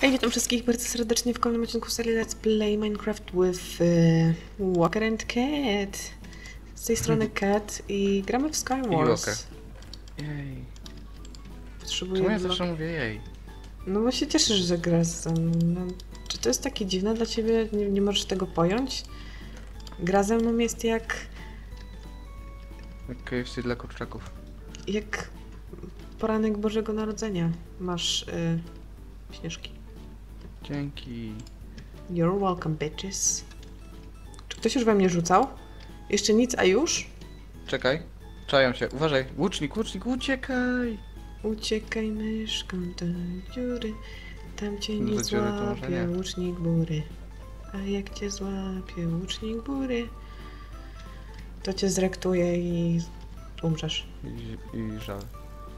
Hej, witam wszystkich bardzo serdecznie w kolejnym odcinku serii Let's Play Minecraft with Walker and Cat. Z tej strony Cat i gramy w Skywars. Jej. Potrzebuję. Czemu ja zawsze mówię jej? No bo się cieszysz, że grasz ze mną. No, czy to jest takie dziwne dla ciebie? Nie możesz tego pojąć? Gra ze mną jest jak... jak KFC dla kurczaków. Jak poranek Bożego Narodzenia. Masz... śnieżki. Dzięki. You're welcome, bitches. Czy ktoś już we mnie rzucał? Jeszcze nic, a już? Czekaj. Czają się. Uważaj. Łucznik, łucznik, uciekaj! Uciekaj, myszką do dziury. Tam cię nie złapie, łucznik bury. A jak cię złapie, łucznik bury, to cię zrektuje i umrzesz. I żal.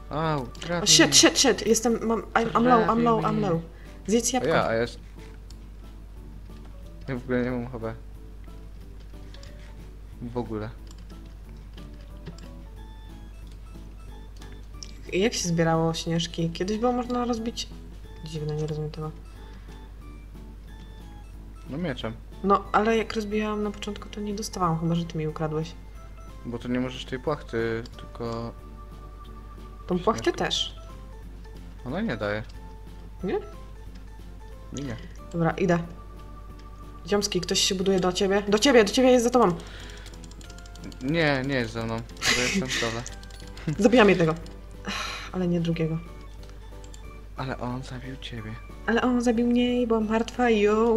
Au, o, shit, jestem, I'm low. Zjedz jabłko. Ja, a jest. Ja w ogóle nie mam chyba. W ogóle. Jak się zbierało śnieżki? Kiedyś było można rozbić... dziwne, nie rozumiem tego. No mieczem. No, ale jak rozbijałam na początku, to nie dostawałam, chyba że ty mi ukradłeś. Bo to nie możesz tej płachty, tylko... tą płachtę też. Ona nie daje. Nie? Nie. Dobra, idę. Ziomski, ktoś się buduje do ciebie. Do ciebie jest za tobą. Nie, nie jest za mną. Bo jestem w dole. Zabijam jednego. Ale nie drugiego. Ale on zabił ciebie. Ale on zabił mnie i byłam martwa, yo.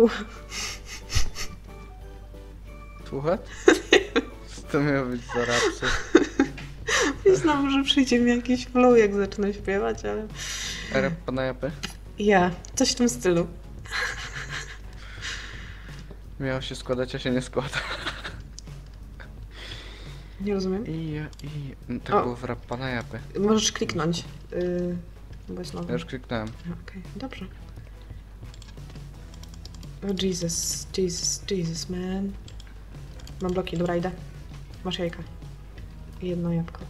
Słuchaj? Co to miało być za rapsy? Nie znam, że przyjdzie mi jakiś flow, jak zacznę śpiewać, ale... rap na japę? Ja. Coś w tym stylu. Miało się składać, a się nie składa. Nie rozumiem. To było w rap na japę. Możesz kliknąć. Ja już kliknąłem. Okej, dobrze. Oh, Jesus, man. Mam bloki, dobra, idę. Masz jajka. I jedno jabłko.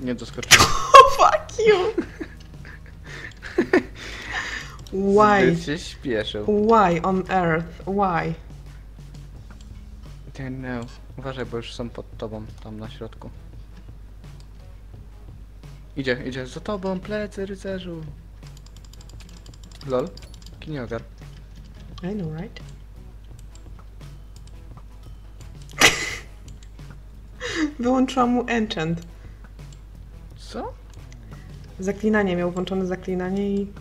Nie doskoczyłem. Oh, fuck you! Why? Zbyt się śpieszył. Why on earth? Why? Don't know. Uważaj, bo już są pod tobą, tam na środku. Idzie za tobą, plecy, rycerzu. Lol, nie ogar. I know, right? Wyłączyłam mu enchant. Co? Zaklinanie, miał włączone zaklinanie i...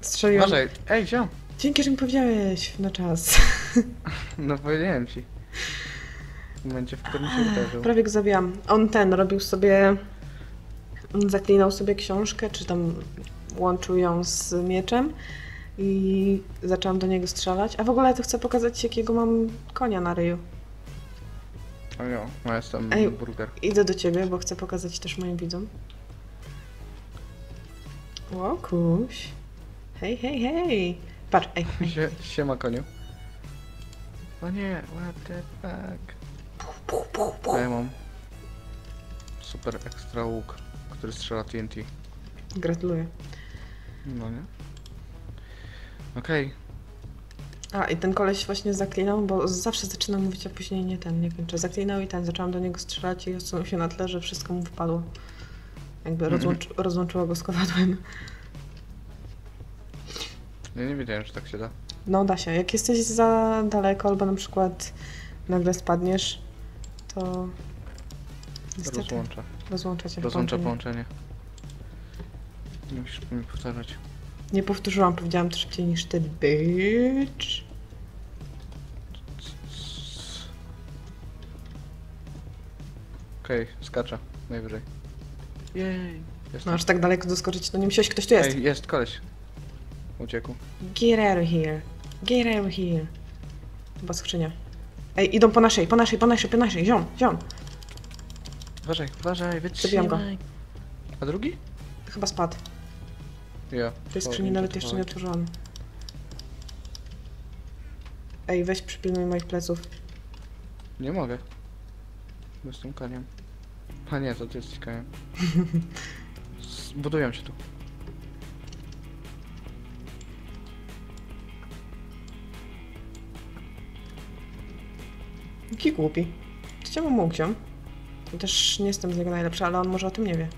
strzeliłam... uważaj. Ej, ziom! Dzięki, że mi powiedziałeś na czas. No powiedziałem ci. W momencie, w którym się uderzył. Prawie go zabijam. On robił sobie... on zaklinał sobie książkę, czy tam łączył ją z mieczem. I zaczęłam do niego strzelać. A w ogóle to chcę pokazać, jakiego mam konia na ryju. Ojo, ja jestem burger. Idę do ciebie, bo chcę pokazać też moim widzom. Łokuś. Hej. Patrz, Siema, koniu. O nie, what the fuck. Ja mam super ekstra łuk, który strzela TNT. Gratuluję. No nie? Okej. A, i ten koleś właśnie zaklinał, bo zawsze zaczynam mówić, a później nie kończę. Zaklinał i zaczęłam do niego strzelać i odsunął się na tle, że wszystko mu wypadło. Jakby rozłączyło go z kowadłem. Ja nie wiedziałem, że tak się da. No da się. Jak jesteś za daleko, albo na przykład nagle spadniesz, to... niestety, rozłącza cię. Rozłącza połączenie. Nie musisz mi powtarzać. Nie powtórzyłam, powiedziałam to szybciej niż ty, bitch. Okej, skaczę, najwyżej. Jej. No aż tak daleko doskoczyć, no nie musiałeś, ktoś tu jest. Ej, jest koleś. Uciekł. Get out of here. Chyba skrzynia. Ej, idą po naszej, ziom. Uważaj, wytrzymaj. Zabijam go. A drugi? Chyba spadł. Ja. Tej skrzyni nawet jeszcze nie otworzyłam. Ej, weź przypilnuj moich pleców. Nie mogę. No z tym koniem. A nie, to ty jesteś koniem. Budują się tu. Jaki głupi. Chciałbym mu gziom. Ja też nie jestem z niego najlepsza, ale on może o tym nie wie.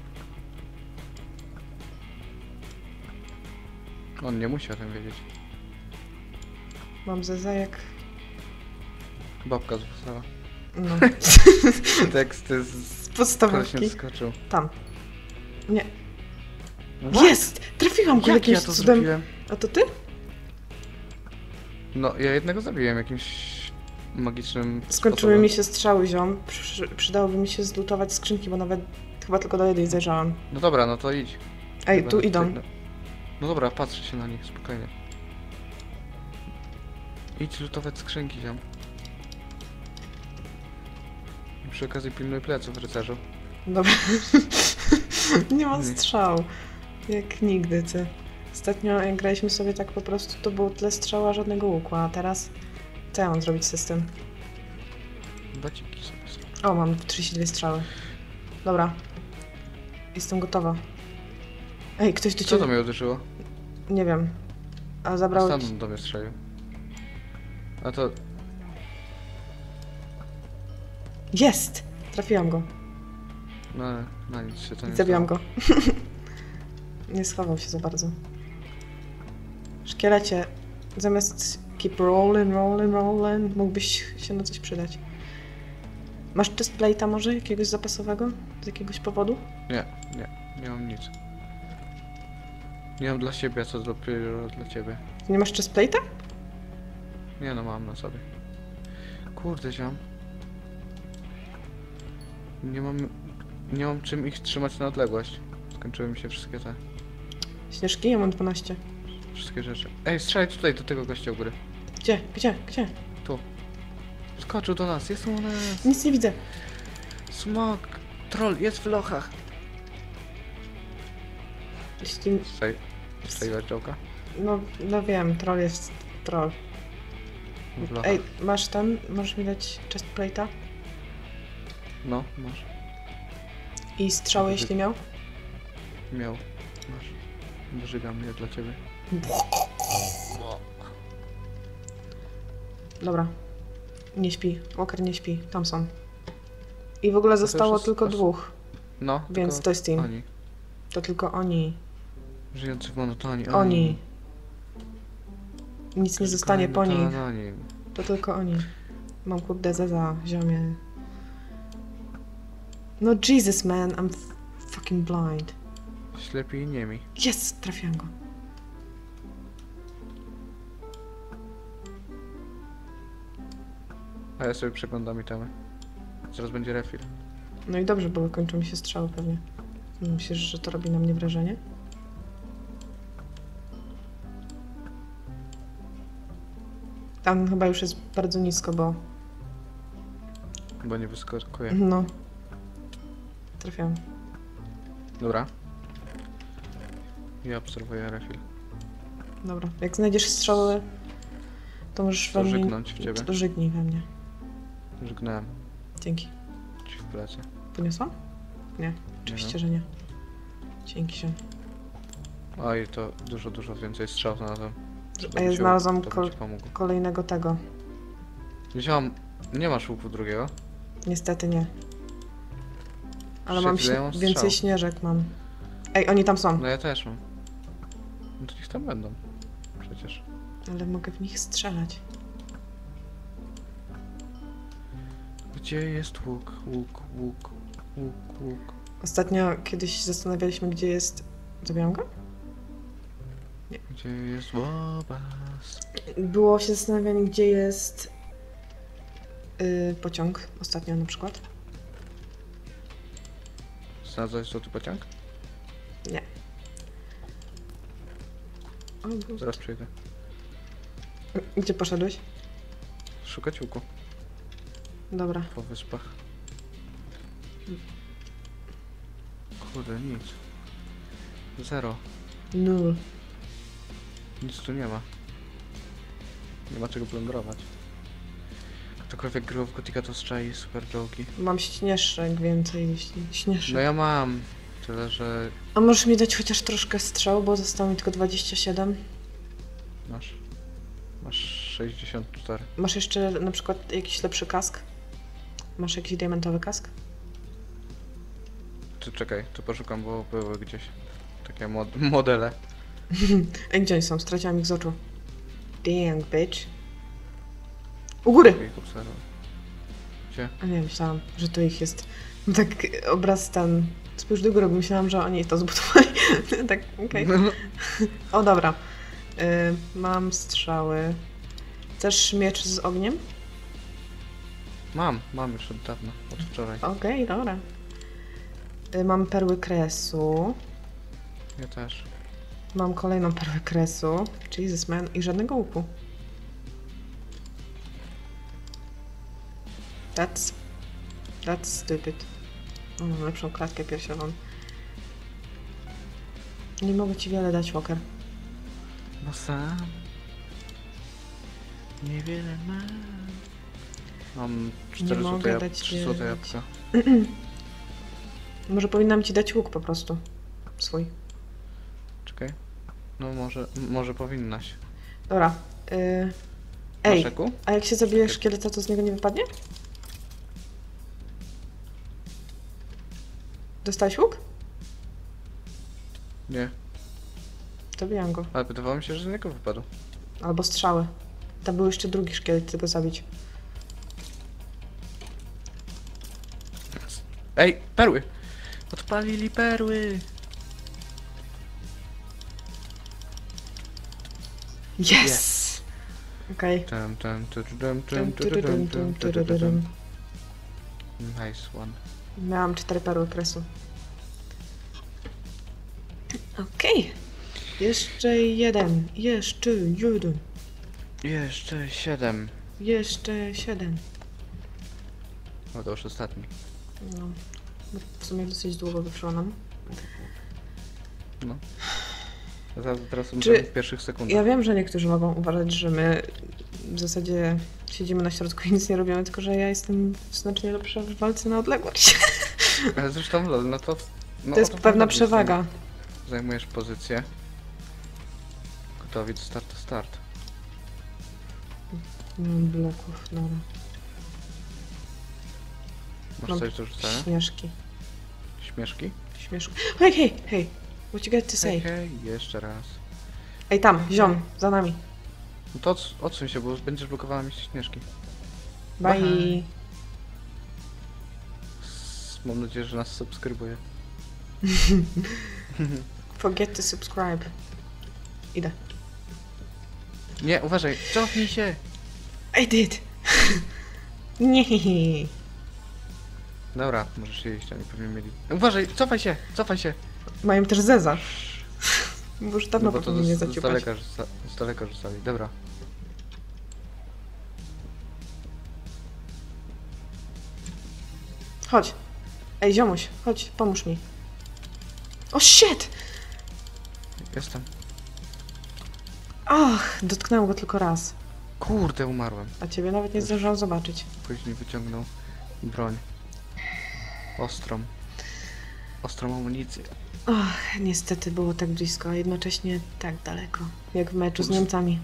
On nie musi o tym wiedzieć. Mam zezajek. Babka została. No. Teksty z podstawówki. Skoczył. Tam. Nie. No jest! Trafiłam go jakimś cudem. Zrobiłem? A to ty? No, ja jednego zabiłem jakimś magicznym skończyły sposobem. Mi się strzały, ziom. Przydałoby mi się zlutować skrzynki, bo nawet chyba tylko do jednej zajrzałem. No dobra, no to idź. Ej, chyba tu idą. Tutaj, no. No dobra, patrzę się na nich, spokojnie. Idź lutować skrzynki, ziom. I przy okazji pilnuj pleców, rycerzu. Dobra. Nie mam strzał. Jak nigdy, ty. Ostatnio jak graliśmy sobie tak po prostu, to było tyle strzała, żadnego łuku, a teraz... Co ja mam zrobić z tym? Baciki sobie są. O, mam 32 strzały. Dobra. Jestem gotowa. Ej, ktoś do ciebie... Co to mnie uderzyło? Nie wiem. A zabrało... Stamtąd do mnie strzelił. A to... Jest! Trafiłam go. No, na nic się to nie zabiłam stało. Go. Nie schował się za bardzo. Szkielecie, zamiast... Keep rolling, rolling, rolling. Mógłbyś się na coś przydać. Masz chest plate'a może? Jakiegoś zapasowego? Z jakiegoś powodu? Nie, nie mam nic. Nie mam dla siebie, a co dopiero dla ciebie. Nie masz chest plate'a? Nie no, mam na sobie. Kurde, ziom. Nie mam czym ich trzymać na odległość. Skończyły mi się wszystkie te... Śnieżki? Ja mam 12. Wszystkie rzeczy. Ej, strzelaj tutaj do tego gościa u góry. Gdzie? Gdzie? Tu. Skoczył do nas, jest u nas. Nic nie widzę. Smok, troll, jest w lochach. Jeśli... Sejwasz joke'a? No wiem, troll jest troll. Ej, masz ten? Możesz mi dać chest plate'a? No, masz. I strzały, no, jeśli miał? Miał. Masz. Wyżygam je dla ciebie. Dobra. Nie śpi. Łoker nie śpi. Tam są. I w ogóle zostało tylko dwóch. No. Więc to jest team. Oni. To tylko oni. Żyjący w monotonii. Oni. Nic nie zostanie po nich. To tylko oni. Mam kurde zeza, ziomie. No Jesus, man. I'm fucking blind. Ślepi i niemi. Jest! Trafiłem go. A ja sobie przeglądam itemy. Zaraz będzie refill. No i dobrze, bo kończą mi się strzały pewnie. Myślisz, że to robi na mnie wrażenie? Tam chyba już jest bardzo nisko, bo... Bo nie wyskakuje. No. Trafiam. Dobra. Ja obserwuję refill. Dobra. Jak znajdziesz strzały, to możesz we mnie... Żegnąć w ciebie. To żegnij we mnie. Żegnałem. Dzięki. Ci w plecy. Poniosłam? Nie. Oczywiście, że nie. Dzięki się. A i to dużo więcej strzał znalazłem. A ja znalazłam kolejnego tego. Wziąłam... Nie masz łuku drugiego? Niestety nie. Ale mam więcej śnieżek mam. Ej, oni tam są. No ja też mam. No to niech tam będą. Przecież. Ale mogę w nich strzelać. Gdzie jest łuk? Ostatnio kiedyś zastanawialiśmy, gdzie jest... Zabiłam go? Nie. Gdzie jest łobaz? Było się zastanawianie, gdzie jest... pociąg. Ostatnio na przykład. Znalazłeś złoty pociąg? Nie. O, zaraz przyjdę. Gdzie poszedłeś? Szukać łuku. Dobra. Po wyspach. Kurde, nic. Zero. Nul. Nic tu nie ma. Nie ma czego plądrować. Ktokolwiek grał w Gotika to strzeli super drogi. Mam śnieżek więcej, jeśli śnieżek. No ja mam, tyle że... A możesz mi dać chociaż troszkę strzał, bo zostało mi tylko 27. Masz. Masz 64. Masz jeszcze na przykład jakiś lepszy kask? Masz jakiś diamentowy kask? Czy czekaj, to poszukam, bo były gdzieś takie modele. Ej, gdzie oni są? Straciłam ich z oczu. Dang, bitch. U góry! Gdzie? A nie, myślałam, że tu ich jest. Tak obraz ten... Spójrz do góry, bo myślałam, że oni to zbudowali. Tak, okej. Okay. O, dobra. Mam strzały. Chcesz miecz z ogniem? Mam już od dawna, od wczoraj. Okej, okay, dobra. Mam perły kresu. Ja też. Mam kolejną perłę kresu. Jesus man. I żadnego łuku. That's stupid. O, mam lepszą klatkę piersiową. Nie mogę ci wiele dać, Łoker. Bo sam... Niewiele mam. Mam 4 złote jabłka. Może powinnam ci dać łuk po prostu. Swój. Czekaj. No może powinnaś. Dobra. Ej, a jak się zabije szkieleta, to z niego nie wypadnie? Dostałeś łuk? Nie. Zabijam go. Ale wydawało mi się, że z niego wypadł. Albo strzały. Tam był jeszcze drugi szkielet, tylko zabić. Ej, perły! Odpalili perły! Yes! Okej. Nice one. Miałam 4 perły kresu. Okej. Jeszcze jeden. Jeszcze jeden. Jeszcze 7. Jeszcze 7. No to już ostatni. No. W sumie dosyć długo wyszło nam. No. Teraz są w pierwszych sekundach. Ja wiem, że niektórzy mogą uważać, że my w zasadzie siedzimy na środku i nic nie robimy, tylko że ja jestem znacznie lepsza w walce na odległość. Ale zresztą no to... No, to jest pewna przewaga. Zajmujesz pozycję. Gotowi do start. Nie mam bloków, dobra. Masz coś do rzucenia? Śmieszki. Śmieszki? Śmieszki. Hej, hej, hej! What you got to say? Hej, jeszcze raz. Ej, tam, ziom, za nami. No to odsuń się, bo będziesz blokowała mi śmieszki. Bye! Bye. Mam nadzieję, że nas subskrybuje. Forget to subscribe. Idę. Nie, uważaj, cofnij się! I did! Nie. Dobra, możesz jeść, oni pewnie mieli... Uważaj, cofaj się! Mają też zeza. Bo już dawno powinni mnie zaciupać. Z daleka rzucali, dobra. Chodź. Ej, ziomuś, chodź, pomóż mi. O, shit! Jestem. Ach, dotknęło go tylko raz. Kurde, umarłem. A ciebie nawet nie zdążyłam zobaczyć. Później wyciągnął broń. Ostrą amunicję. Och, niestety było tak blisko, a jednocześnie tak daleko. Jak w meczu z Niemcami.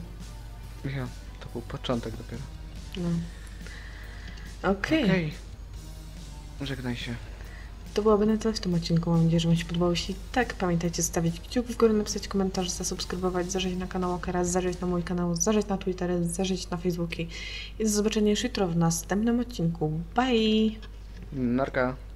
Ja, to był początek dopiero. No. Okej. Żegnaj się. To byłoby na tyle w tym odcinku. Mam nadzieję, że Wam się podobało. Jeśli tak, pamiętajcie stawić kciuk w górę, napisać komentarz, zasubskrybować, zajrzeć na kanał Walkera, zajrzeć na mój kanał, zajrzeć na Twittery, zajrzeć na Facebooki. I do zobaczenia już jutro w następnym odcinku. Bye! Narka!